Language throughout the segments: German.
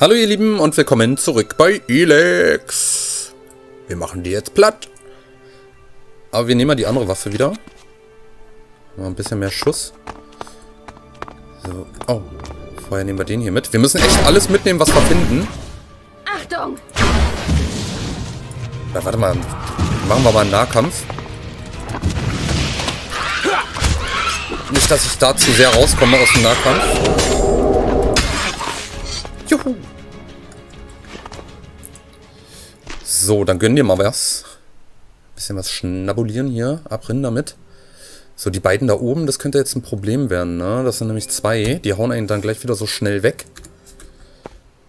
Hallo ihr Lieben und willkommen zurück bei Elex. Wir machen die jetzt platt. Aber wir nehmen mal die andere Waffe wieder. Mal ein bisschen mehr Schuss. So. Oh, vorher nehmen wir den hier mit. Wir müssen echt alles mitnehmen, was wir finden. Achtung! Na, warte mal. Machen wir mal einen Nahkampf. Nicht, dass ich da zu sehr rauskomme aus dem Nahkampf. Juhu. So, dann gönnen wir mal was. Bisschen was schnabulieren hier. Abrennen damit. So, die beiden da oben, das könnte jetzt ein Problem werden, ne? Das sind nämlich zwei. Die hauen einen dann gleich wieder so schnell weg.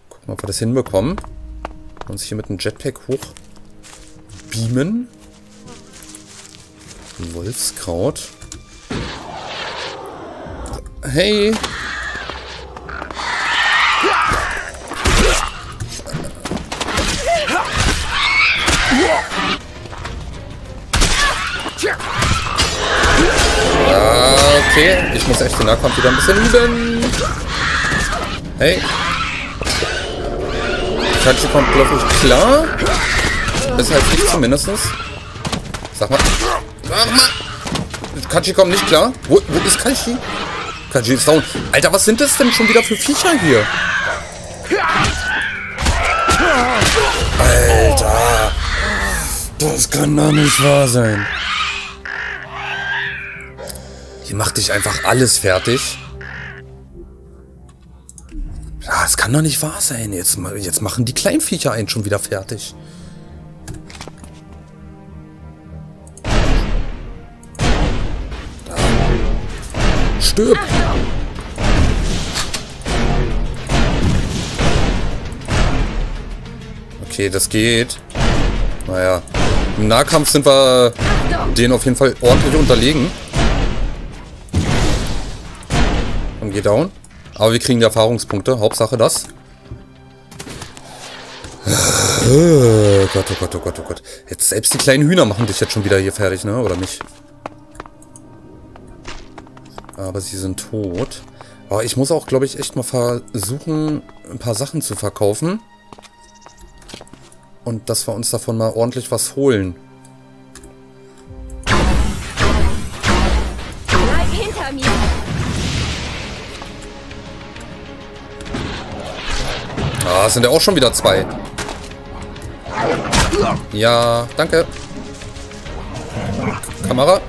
Gucken, ob wir das hinbekommen. Und sich hier mit dem Jetpack hoch beamen. Wolfskraut. Hey! Okay, ich muss echt den Nahkampf wieder ein bisschen üben. Hey. Kachi kommt, glaube ich, klar. Ist halt nicht zumindest. Sag mal. Sag mal. Kachi kommt nicht klar. Wo ist Kachi? Kachi ist down. Alter, was sind das denn schon wieder für Viecher hier? Alter. Das kann doch nicht wahr sein. Hier macht dich einfach alles fertig. Ja, es kann doch nicht wahr sein. Jetzt machen die Kleinviecher einen schon wieder fertig. Stirb! Okay, das geht. Naja, im Nahkampf sind wir denen auf jeden Fall ordentlich unterlegen. Und geht down. Aber wir kriegen die Erfahrungspunkte. Hauptsache das. Oh Gott, oh Gott, oh Gott, oh Gott. Jetzt selbst die kleinen Hühner machen dich jetzt schon wieder hier fertig, ne? Oder nicht? Aber sie sind tot. Aber ich muss auch, glaube ich, echt mal versuchen, ein paar Sachen zu verkaufen. Und dass wir uns davon mal ordentlich was holen. Bleib hinter mir. Ah, es sind ja auch schon wieder zwei. Ja, danke. Kamera.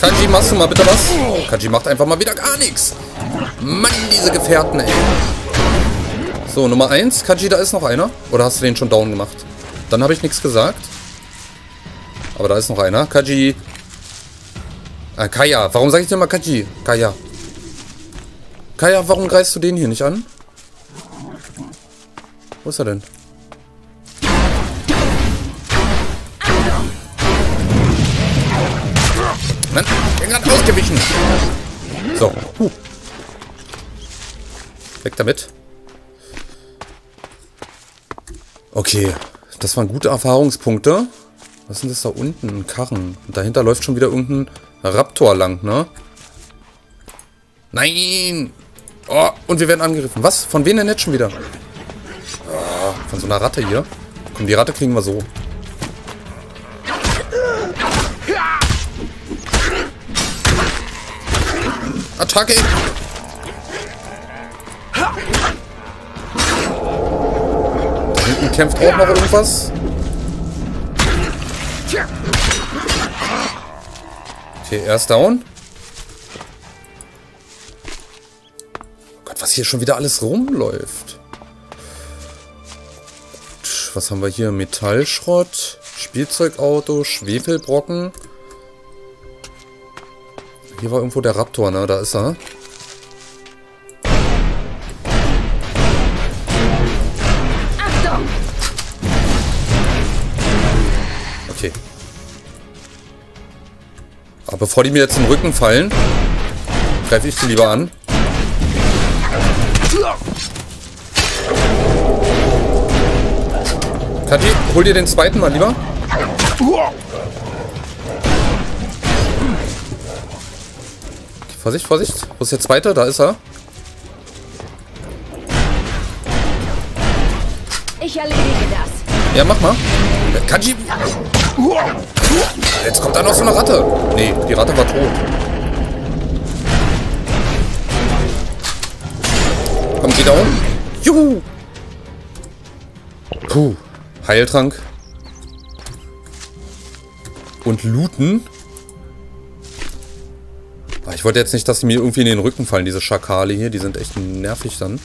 Kaji, machst du mal bitte was? Kaji macht einfach mal wieder gar nichts. Mann, diese Gefährten, ey. So, Nummer 1. Kaji, da ist noch einer. Oder hast du den schon down gemacht? Dann habe ich nichts gesagt. Aber da ist noch einer. Kaji. Ah, Caja. Warum sage ich denn mal Kaji? Caja. Caja, warum greifst du den hier nicht an? Wo ist er denn? Nein, ich bin gerade ausgewichen. So. Weg damit. Okay. Das waren gute Erfahrungspunkte. Was sind das da unten? Ein Karren. Und dahinter läuft schon wieder irgendein Raptor lang, ne? Nein! Oh, und wir werden angegriffen. Was? Von wem denn jetzt schon wieder? Oh, von so einer Ratte hier. Komm, die Ratte kriegen wir so. Attacke! Da hinten kämpft auch noch irgendwas. Okay, er ist down. Oh Gott, was hier schon wieder alles rumläuft. Gut, was haben wir hier? Metallschrott, Spielzeugauto, Schwefelbrocken. Hier war irgendwo der Raptor, ne? Da ist er. Achtung! Okay. Aber bevor die mir jetzt in den Rücken fallen, greife ich sie lieber an. Kathi, hol dir den zweiten mal lieber. Vorsicht, Vorsicht. Wo ist der zweite? Da ist er. Ich erledige das. Ja, mach mal. Kachi. Jetzt kommt da noch so eine Ratte. Nee, die Ratte war tot. Komm, geh da um. Juhu. Puh. Heiltrank. Und looten. Ich wollte jetzt nicht, dass sie mir irgendwie in den Rücken fallen, diese Schakale hier. Die sind echt nervig dann.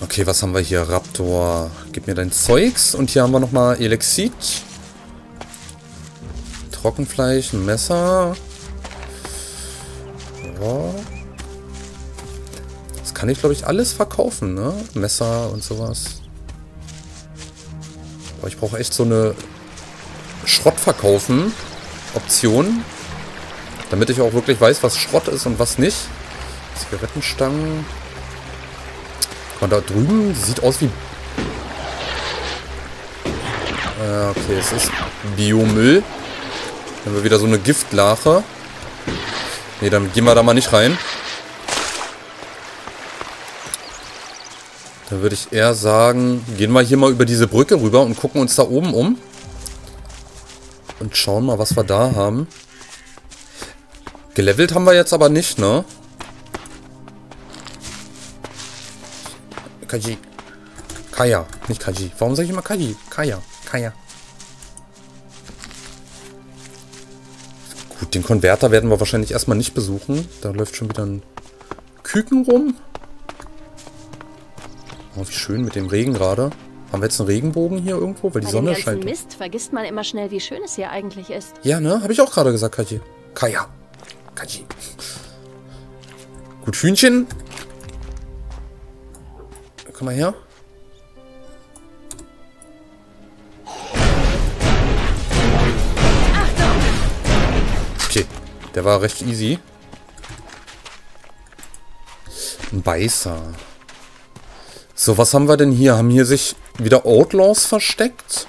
Okay, was haben wir hier? Raptor. Gib mir dein Zeugs. Und hier haben wir nochmal Elexit. Trockenfleisch, ein Messer. Ja. Das kann ich, glaube ich, alles verkaufen, ne? Messer und sowas. Aber ich brauche echt so eine Schrottverkaufen-Option. Damit ich auch wirklich weiß, was Schrott ist und was nicht. Zigarettenstangen. Und da drüben sieht aus wie... okay, es ist Biomüll. Dann haben wir wieder so eine Giftlache. Ne, dann gehen wir da mal nicht rein. Dann würde ich eher sagen, gehen wir hier mal über diese Brücke rüber und gucken uns da oben um. Und schauen mal, was wir da haben. Gelevelt haben wir jetzt aber nicht, ne? Kaji. Caja, nicht Kaji. Warum sage ich immer Kaji? Caja. Caja. Gut, den Konverter werden wir wahrscheinlich erstmal nicht besuchen. Da läuft schon wieder ein Küken rum. Oh, wie schön mit dem Regen gerade. Haben wir jetzt einen Regenbogen hier irgendwo? Weil die Sonne scheint. Mist, vergisst man immer schnell, wie schön es hier eigentlich ist. Ja, ne? Habe ich auch gerade gesagt, Kaji. Caja. Kachi. Gut, Hühnchen. Komm mal her. Okay, der war recht easy. Ein Beißer. So, was haben wir denn hier? Haben hier sich wieder Outlaws versteckt?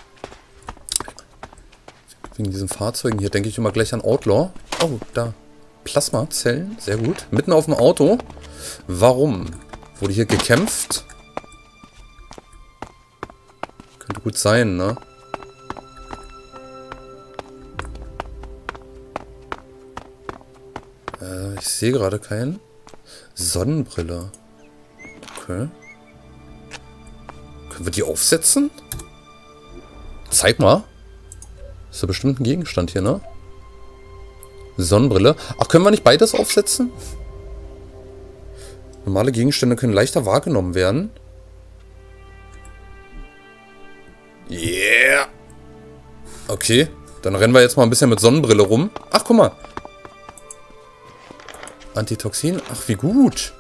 Wegen diesen Fahrzeugen hier denke ich immer gleich an Outlaw. Oh, da. Plasmazellen, sehr gut. Mitten auf dem Auto. Warum? Wurde hier gekämpft? Könnte gut sein, ne? Ich sehe gerade keinen. Sonnenbrille. Okay. Können wir die aufsetzen? Zeig mal. Ist ja bestimmt ein Gegenstand hier, ne? Sonnenbrille. Ach, können wir nicht beides aufsetzen? Normale Gegenstände können leichter wahrgenommen werden. Yeah! Okay, dann rennen wir jetzt mal ein bisschen mit Sonnenbrille rum. Ach, guck mal. Antitoxin. Ach, wie gut.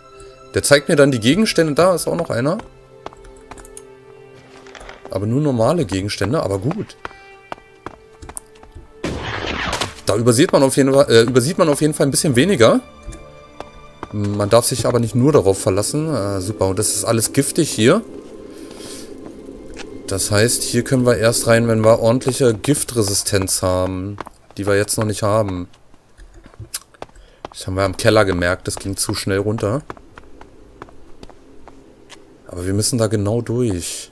Der zeigt mir dann die Gegenstände. Da ist auch noch einer. Aber nur normale Gegenstände, aber gut. Da übersieht man auf jeden Fall ein bisschen weniger. Man darf sich aber nicht nur darauf verlassen. Super, und das ist alles giftig hier. Das heißt, hier können wir erst rein, wenn wir ordentliche Giftresistenz haben. Die wir jetzt noch nicht haben. Das haben wir im Keller gemerkt. Das ging zu schnell runter. Aber wir müssen da genau durch.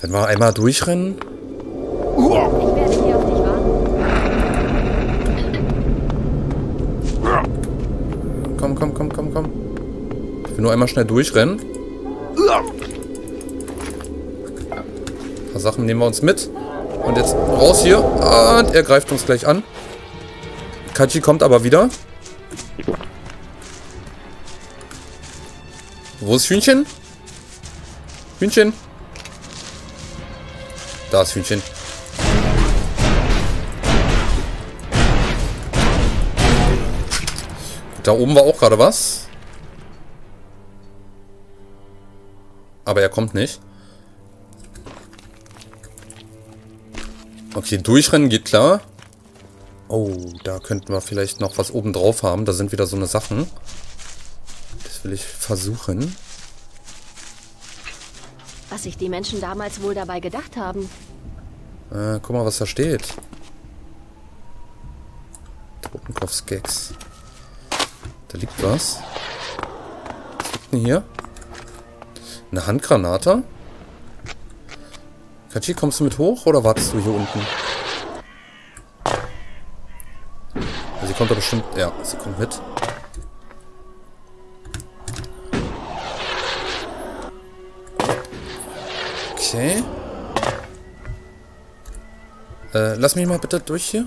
Wenn wir einmal durchrennen... Komm, komm, komm, komm, komm. Ich will nur einmal schnell durchrennen. Ein paar Sachen nehmen wir uns mit. Und jetzt raus hier. Und er greift uns gleich an. Kachi kommt aber wieder. Wo ist Hühnchen? Hühnchen. Da ist Hühnchen. Da oben war auch gerade was. Aber er kommt nicht. Okay, durchrennen geht klar. Oh, da könnten wir vielleicht noch was oben drauf haben. Da sind wieder so eine Sachen. Das will ich versuchen. Was sich die Menschen damals wohl dabei gedacht haben. Guck mal, was da steht. Totenkopf-Skeks. Da liegt was. Was liegt denn hier? Eine Handgranate? Kachi, kommst du mit hoch oder wartest du hier unten? Sie kommt da bestimmt... Ja, sie kommt mit. Okay. Lass mich mal bitte durch hier.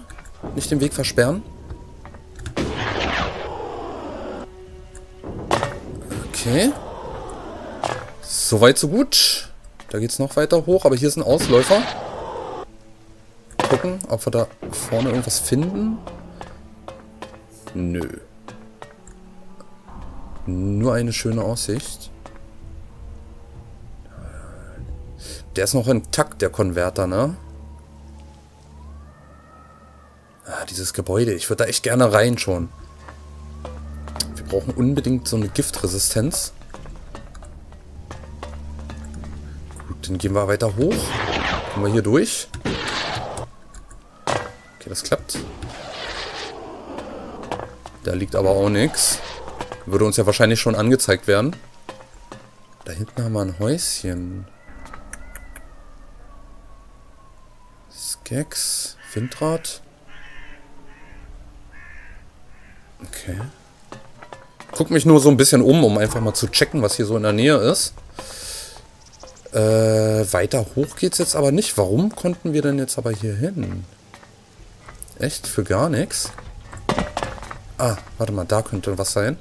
Nicht den Weg versperren. Okay. Soweit, so gut. Da geht's noch weiter hoch, aber hier sind Ausläufer. Gucken, ob wir da vorne irgendwas finden. Nö. Nur eine schöne Aussicht. Der ist noch intakt, der Konverter, ne? Ah, dieses Gebäude. Ich würde da echt gerne rein schon. Wir brauchen unbedingt so eine Giftresistenz. Gut, dann gehen wir weiter hoch. Kommen wir hier durch. Okay, das klappt. Da liegt aber auch nichts. Würde uns ja wahrscheinlich schon angezeigt werden. Da hinten haben wir ein Häuschen. Skeks, Windrad. Okay. Guck mich nur so ein bisschen um einfach mal zu checken, was hier so in der Nähe ist. Weiter hoch geht's jetzt aber nicht. Warum konnten wir denn jetzt aber hier hin? Echt? Für gar nichts? Ah, warte mal, da könnte was sein.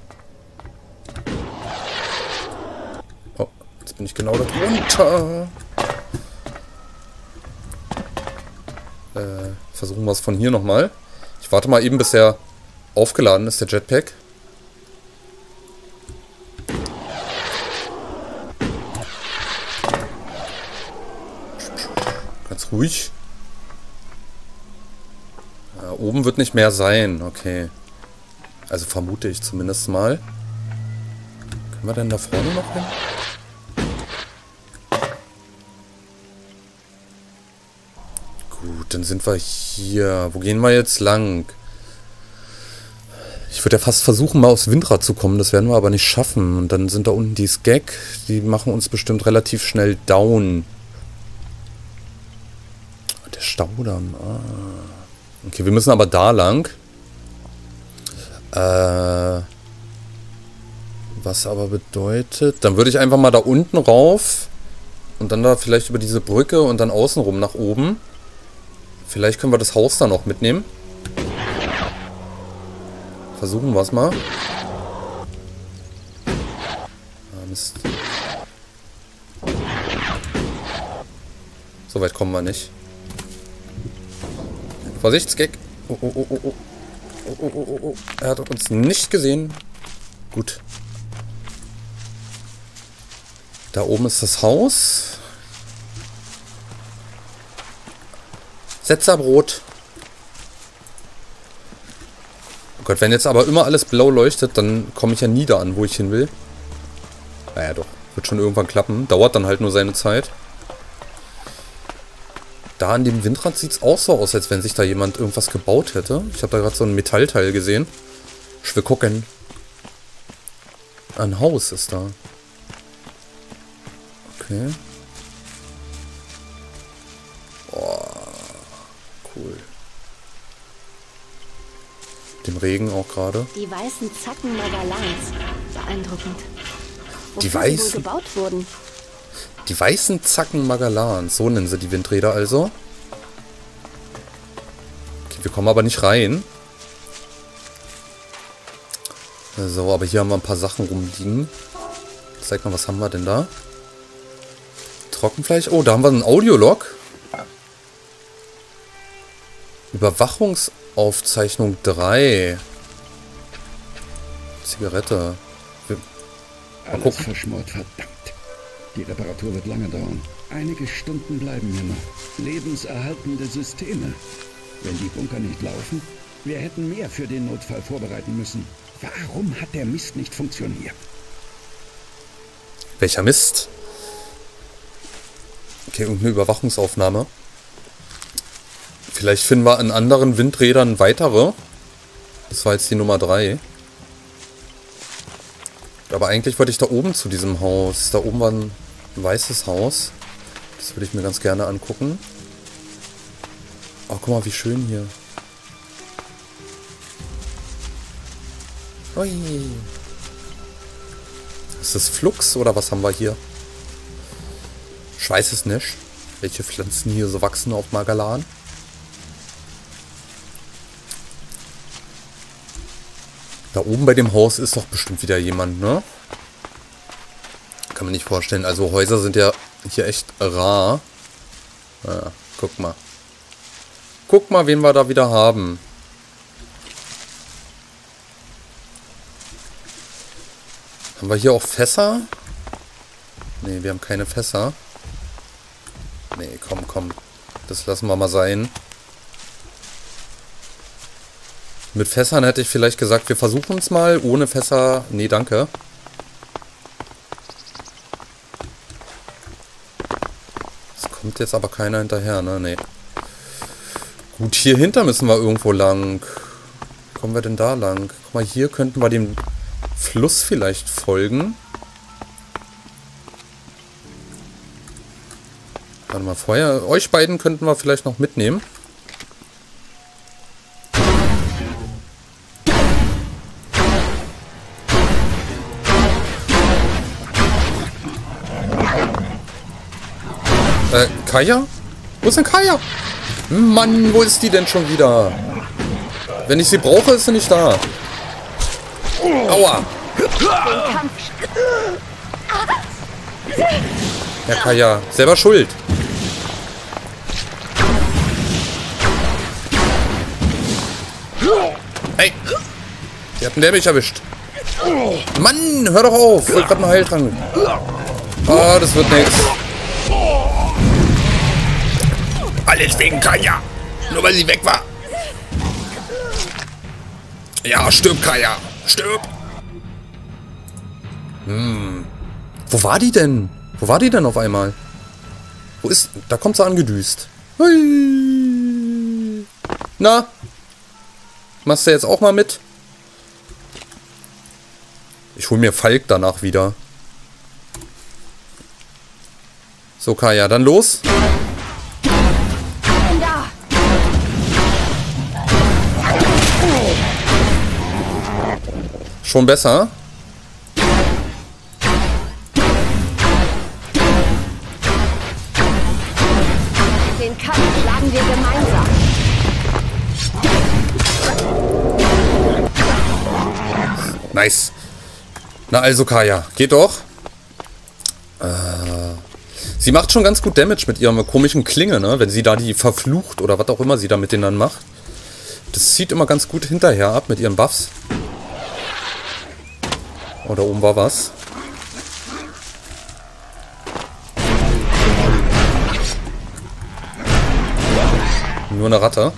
Oh, jetzt bin ich genau da drunter. Versuchen wir es von hier nochmal. Ich warte mal eben, bis der aufgeladen ist, der Jetpack. Ganz ruhig. Ja, oben wird nicht mehr sein, okay. Also vermute ich zumindest mal. Können wir denn da vorne noch hin? Gut, dann sind wir hier. Wo gehen wir jetzt lang? Ich würde ja fast versuchen, mal aufs Windrad zu kommen. Das werden wir aber nicht schaffen. Und dann sind da unten die Skag. Die machen uns bestimmt relativ schnell down. Der Staudamm. Ah. Okay, wir müssen aber da lang. Was aber bedeutet... Dann würde ich einfach mal da unten rauf und dann da vielleicht über diese Brücke und dann außenrum nach oben. Vielleicht können wir das Haus dann noch mitnehmen. Versuchen wir es mal. Ah, Mist. So weit kommen wir nicht. Vorsicht, Skag. Oh, oh, oh, oh, oh. Oh, oh, oh, oh. Er hat uns nicht gesehen. Gut. Da oben ist das Haus. Setzerbrot. Oh Gott, wenn jetzt aber immer alles blau leuchtet, dann komme ich ja nie da an, wo ich hin will. Naja doch, wird schon irgendwann klappen. Dauert dann halt nur seine Zeit. Da an dem Windrad sieht es auch so aus, als wenn sich da jemand irgendwas gebaut hätte. Ich habe da gerade so ein Metallteil gesehen. Ich will gucken. Ein Haus ist da. Okay. Oh, cool. Dem Regen auch gerade. Die weißen Zacken Magalans. Beeindruckend. Die weißen... gebaut wurden. Die weißen Zacken Magalans. So nennen sie die Windräder also. Okay, wir kommen aber nicht rein. So, aber hier haben wir ein paar Sachen rumliegen. Zeig mal, was haben wir denn da? Trockenfleisch. Oh, da haben wir einen Audiolog. Überwachungsaufzeichnung 3. Zigarette. Mal gucken. Die Reparatur wird lange dauern. Einige Stunden bleiben hier noch. Lebenserhaltende Systeme. Wenn die Bunker nicht laufen, wir hätten mehr für den Notfall vorbereiten müssen. Warum hat der Mist nicht funktioniert? Welcher Mist? Okay, irgendeine Überwachungsaufnahme. Vielleicht finden wir an anderen Windrädern weitere. Das war jetzt die Nummer 3. Aber eigentlich wollte ich da oben zu diesem Haus. Da oben war ein weißes Haus. Das würde ich mir ganz gerne angucken. Oh, guck mal, wie schön hier. Ui. Ist das Flux oder was haben wir hier? Ich weiß es nicht. Welche Pflanzen hier so wachsen auf Magalan? Da oben bei dem Haus ist doch bestimmt wieder jemand, ne? Kann man nicht vorstellen. Also Häuser sind ja hier echt rar. Ah, guck mal. Guck mal, wen wir da wieder haben. Haben wir hier auch Fässer? Ne, wir haben keine Fässer. Ne, komm, komm. Das lassen wir mal sein. Mit Fässern hätte ich vielleicht gesagt, wir versuchen es mal. Ohne Fässer, nee, danke. Es kommt jetzt aber keiner hinterher, ne? Nee. Gut, hier hinter müssen wir irgendwo lang. Wo kommen wir denn da lang? Guck mal, hier könnten wir dem Fluss vielleicht folgen. Warte mal, vorher. Euch beiden könnten wir vielleicht noch mitnehmen. Caja? Wo ist denn Caja? Mann, wo ist die denn schon wieder? Wenn ich sie brauche, ist sie nicht da. Aua! Ja, Caja, selber schuld. Hey! Die hatten der mich erwischt. Mann, hör doch auf! Ich wollte gerade einen Heiltrank. Ah, das wird nichts. Alles wegen Caja. Nur weil sie weg war. Ja, stirb, Caja. Stirb. Hm. Wo war die denn? Wo war die denn auf einmal? Wo ist... Da kommt sie angedüst. Hui. Na? Machst du jetzt auch mal mit? Ich hol mir Falk danach wieder. So, Caja, dann los. Schon besser. Den Kampf schlagen wir gemeinsam. Nice. Na also, Caja, geht doch. Sie macht schon ganz gut Damage mit ihrer komischen Klinge, ne? Wenn sie da die verflucht oder was auch immer sie da mit denen dann macht. Das zieht immer ganz gut hinterher ab mit ihren Buffs. Oh, da oben war was. Nur eine Ratte.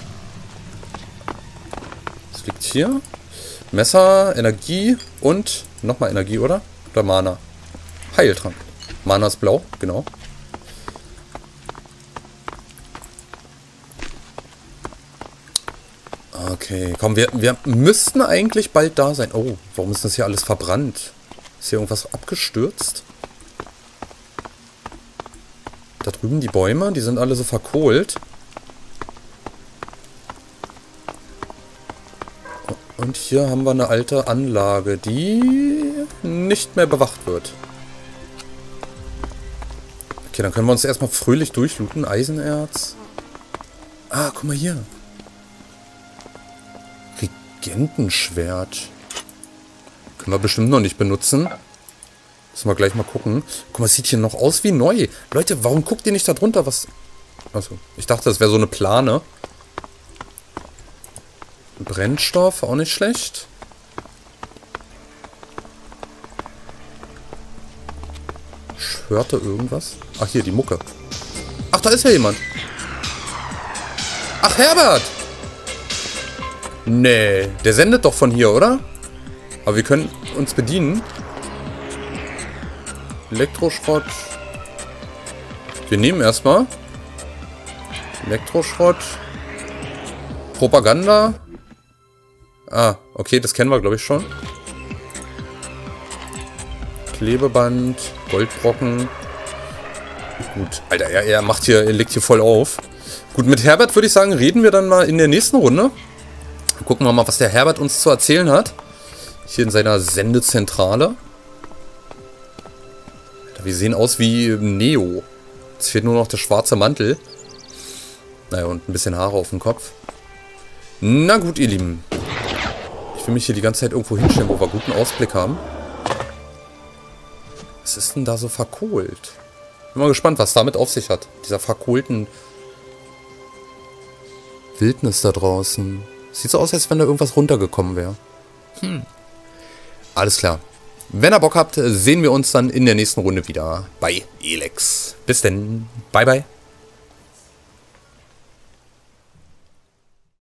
Was liegt hier? Messer, Energie und nochmal Energie, oder? Oder Mana. Heiltrank. Mana ist blau, genau. Okay, komm, wir müssten eigentlich bald da sein. Oh, warum ist das hier alles verbrannt? Ist hier irgendwas abgestürzt? Da drüben die Bäume, die sind alle so verkohlt. Und hier haben wir eine alte Anlage, die nicht mehr bewacht wird. Okay, dann können wir uns erstmal fröhlich durchlooten. Eisenerz. Ah, guck mal hier. Legendenschwert. Können wir bestimmt noch nicht benutzen. Müssen wir gleich mal gucken. Guck mal, es sieht hier noch aus wie neu. Leute, warum guckt ihr nicht da drunter? Was? Achso, ich dachte, das wäre so eine Plane. Brennstoff, auch nicht schlecht. Ich hörte irgendwas. Ach, hier, die Mucke. Ach, da ist ja jemand. Ach, Herbert! Nee, der sendet doch von hier, oder? Aber wir können uns bedienen. Elektroschrott. Wir nehmen erstmal. Elektroschrott. Propaganda. Ah, okay, das kennen wir, glaube ich, schon. Klebeband, Goldbrocken. Gut, Alter, er macht hier, er legt hier voll auf. Gut, mit Herbert würde ich sagen, reden wir dann mal in der nächsten Runde. Gucken wir mal, was der Herbert uns zu erzählen hat. Hier in seiner Sendezentrale. Wir sehen aus wie Neo. Jetzt fehlt nur noch der schwarze Mantel. Naja, und ein bisschen Haare auf dem Kopf. Na gut, ihr Lieben. Ich will mich hier die ganze Zeit irgendwo hinstellen, wo wir guten Ausblick haben. Was ist denn da so verkohlt? Bin mal gespannt, was damit auf sich hat. Dieser verkohlten Wildnis da draußen. Sieht so aus, als wenn da irgendwas runtergekommen wäre. Hm. Alles klar. Wenn ihr Bock habt, sehen wir uns dann in der nächsten Runde wieder bei Elex. Bis denn. Bye, bye.